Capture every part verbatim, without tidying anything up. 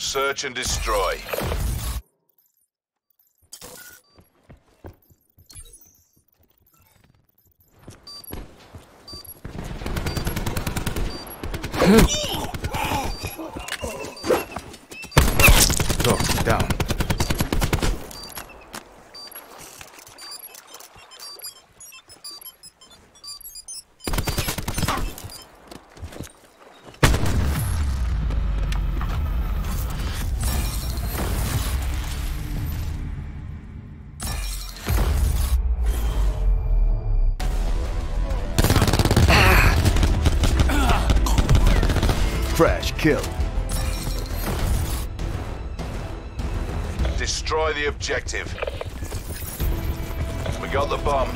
Search and destroy. Dog down. Fresh kill. Destroy the objective. We got the bomb.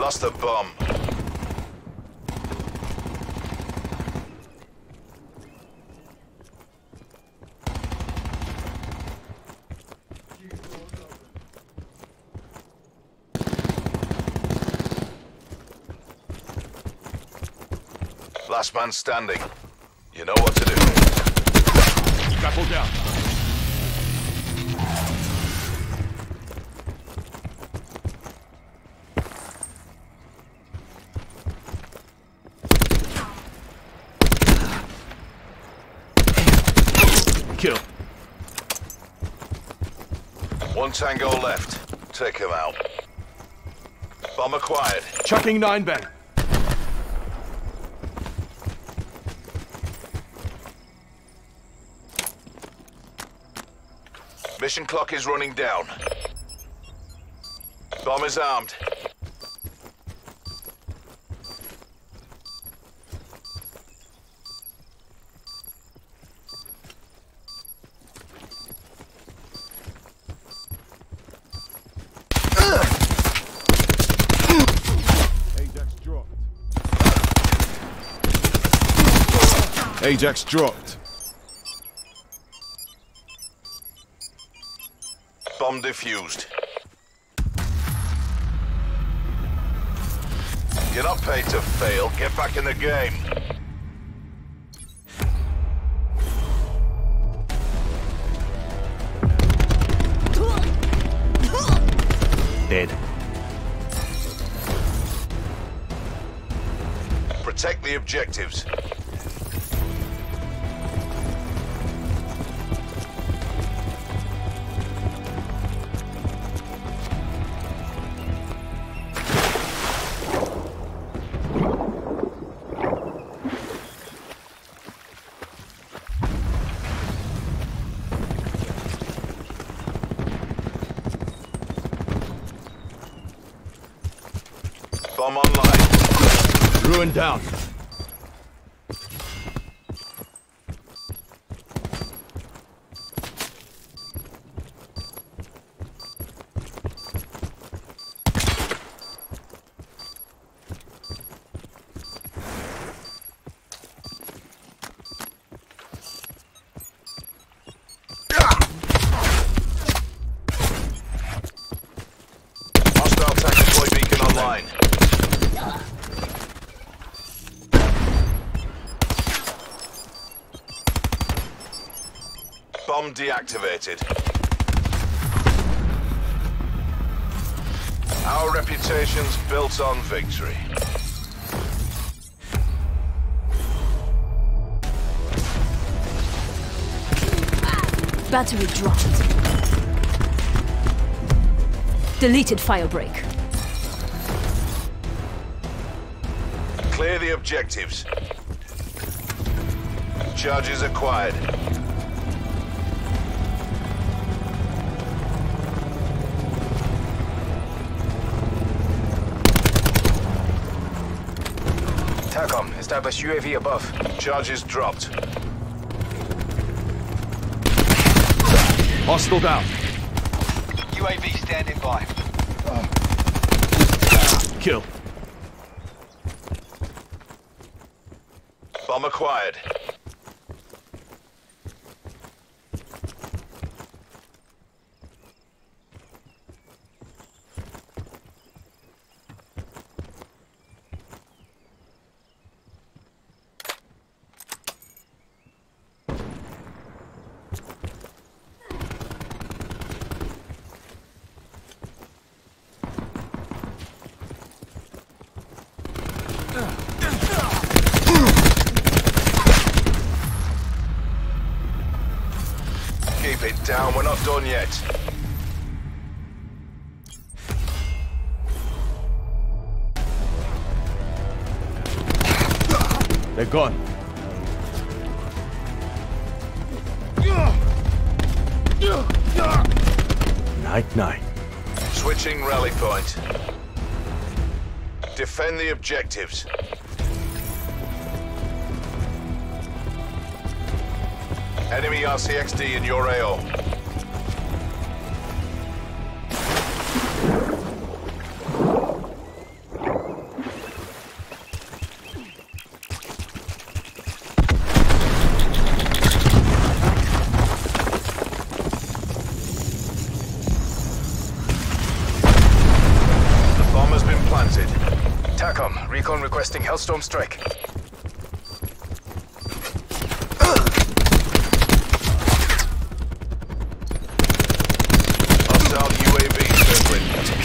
Lost the bomb. Last man standing. You know what to do. Grapple down. Kill. One tango left. Take him out. Bomb acquired. Chucking nine bang. Mission clock is running down. Bomb is armed. Ajax dropped. Bomb defused. You're not paid to fail. Get back in the game. Dead. Protect the objectives. Bomb online. Ruin down. Hostile tactical beacon online. Bomb deactivated. Our reputation's built on victory. Battery dropped. Deleted firebreak. Clear the objectives. Charges acquired. TACOM, establish U A V above. Charges dropped. Hostile down. U A V standing by. Uh. Kill. Bomb acquired. Keep it down, we're not done yet. They're gone. Night, night. Switching rally point. Defend the objectives. Enemy R C X D in your A O. The bomb has been planted. TACOM, recon requesting Hellstorm strike.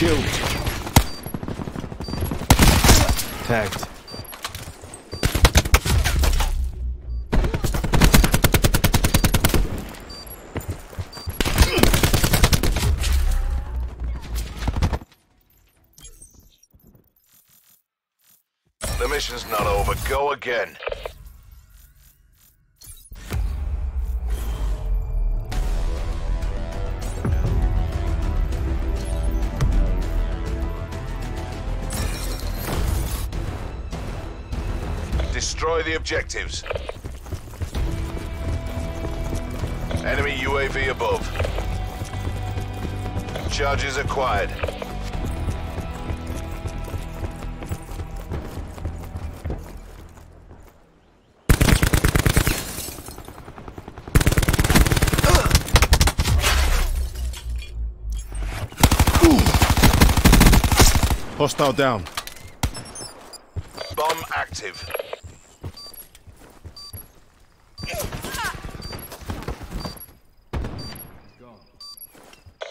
Killed. Tagged. The mission's not over. Go again. Destroy the objectives. Enemy U A V above. Charges acquired. Hostile down. Bomb active.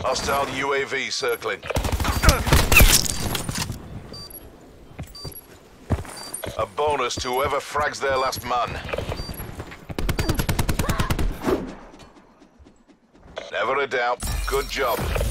Hostile U A V circling. A bonus to whoever frags their last man. Never a doubt. Good job.